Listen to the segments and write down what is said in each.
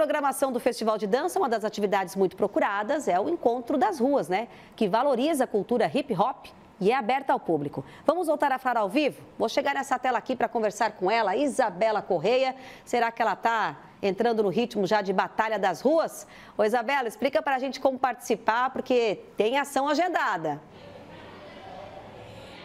programação do Festival de Dança, uma das atividades muito procuradas é o Encontro das Ruas, né? Que valoriza a cultura hip-hop e é aberta ao público. Vamos voltar a falar ao vivo? Vou chegar nessa tela aqui para conversar com ela, Isabela Correia. Será que ela está entrando no ritmo já de Batalha das Ruas? Ô Isabela, explica para a gente como participar, porque tem ação agendada.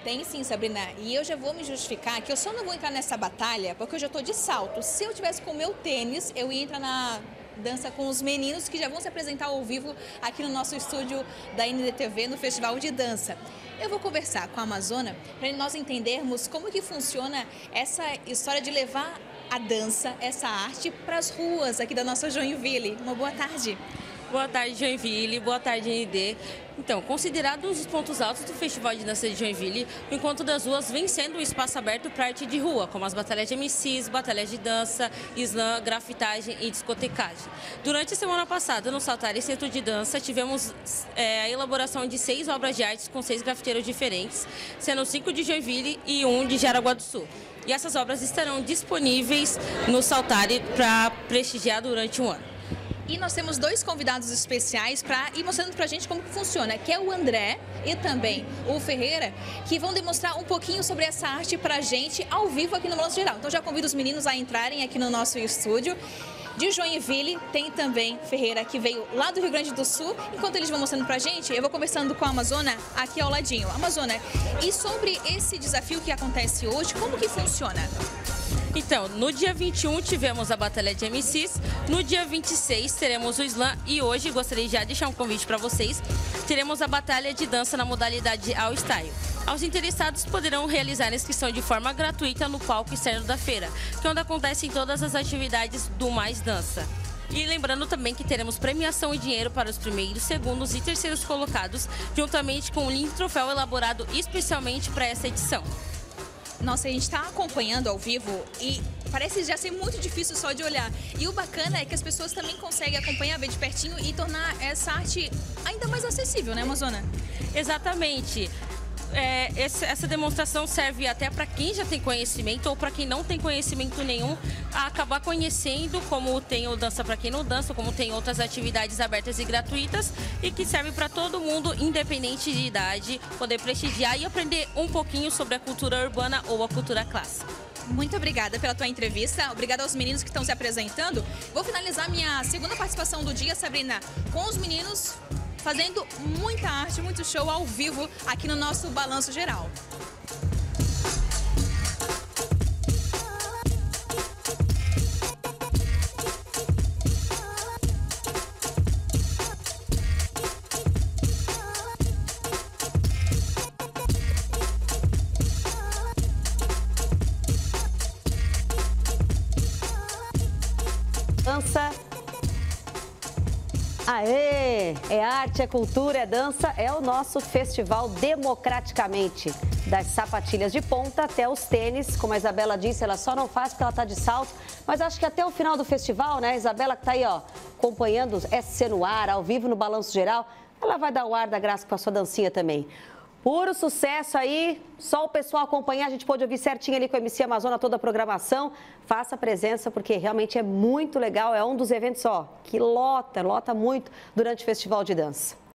Tem sim, Sabrina. E eu já vou me justificar que eu só não vou entrar nessa batalha porque eu já estou de salto. Se eu tivesse com o meu tênis, eu ia entrar na dança com os meninos que já vão se apresentar ao vivo aqui no nosso estúdio da NDTV no Festival de Dança. Eu vou conversar com a Amazona para nós entendermos como que funciona essa história de levar a dança, essa arte, para as ruas aqui da nossa Joinville. Uma boa tarde. Boa tarde, Joinville. Boa tarde, ND. Então, considerado um dos pontos altos do Festival de Dança de Joinville, o Encontro das Ruas vem sendo um espaço aberto para arte de rua, como as batalhas de MCs, batalhas de dança, slam, grafitagem e discotecagem. Durante a semana passada, no Saltari Centro de Dança, tivemos a elaboração de 6 obras de arte com 6 grafiteiros diferentes, sendo 5 de Joinville e 1 de Jaraguá do Sul. E essas obras estarão disponíveis no Saltari para prestigiar durante um ano. E nós temos 2 convidados especiais para ir mostrando pra gente como que funciona, que é o André e também o Ferreira, que vão demonstrar um pouquinho sobre essa arte pra gente ao vivo aqui no Balanço Geral. Então já convido os meninos a entrarem aqui no nosso estúdio. De Joinville tem também Ferreira, que veio lá do Rio Grande do Sul. Enquanto eles vão mostrando pra gente, eu vou conversando com a Amazona aqui ao ladinho. Amazona, e sobre esse desafio que acontece hoje, como que funciona? Então, no dia 21 tivemos a Batalha de MCs, no dia 26 teremos o slam e hoje, gostaria já de deixar um convite para vocês, teremos a Batalha de Dança na modalidade All Style. Aos interessados poderão realizar a inscrição de forma gratuita no palco externo da feira, que é onde acontecem todas as atividades do Mais Dança. E lembrando também que teremos premiação e dinheiro para os primeiros, segundos e terceiros colocados, juntamente com um lindo troféu elaborado especialmente para essa edição. Nossa, a gente está acompanhando ao vivo e parece já ser muito difícil só de olhar. E o bacana é que as pessoas também conseguem acompanhar, ver de pertinho e tornar essa arte ainda mais acessível, né, Amazona? Exatamente. Essa demonstração serve até para quem já tem conhecimento ou para quem não tem conhecimento nenhum a acabar conhecendo, como tem o Dança para quem não dança, como tem outras atividades abertas e gratuitas e que serve para todo mundo, independente de idade, poder prestigiar e aprender um pouquinho sobre a cultura urbana ou a cultura clássica. Muito obrigada pela tua entrevista, obrigada aos meninos que estão se apresentando. Vou finalizar minha segunda participação do dia, Sabrina, com os meninos fazendo muita arte, muito show ao vivo aqui no nosso Balanço Geral. Dança. Aê! É arte, é cultura, é dança, é o nosso festival democraticamente. Das sapatilhas de ponta até os tênis, como a Isabela disse, ela só não faz porque ela está de salto. Mas acho que até o final do festival, né, a Isabela que está aí, ó, acompanhando SC no ar, ao vivo no Balanço Geral, ela vai dar o ar da graça com a sua dancinha também. Puro sucesso aí, só o pessoal acompanhar, a gente pôde ouvir certinho ali com a MC Amazona toda a programação. Faça presença porque realmente é muito legal, é um dos eventos ó, que lota muito durante o Festival de Dança.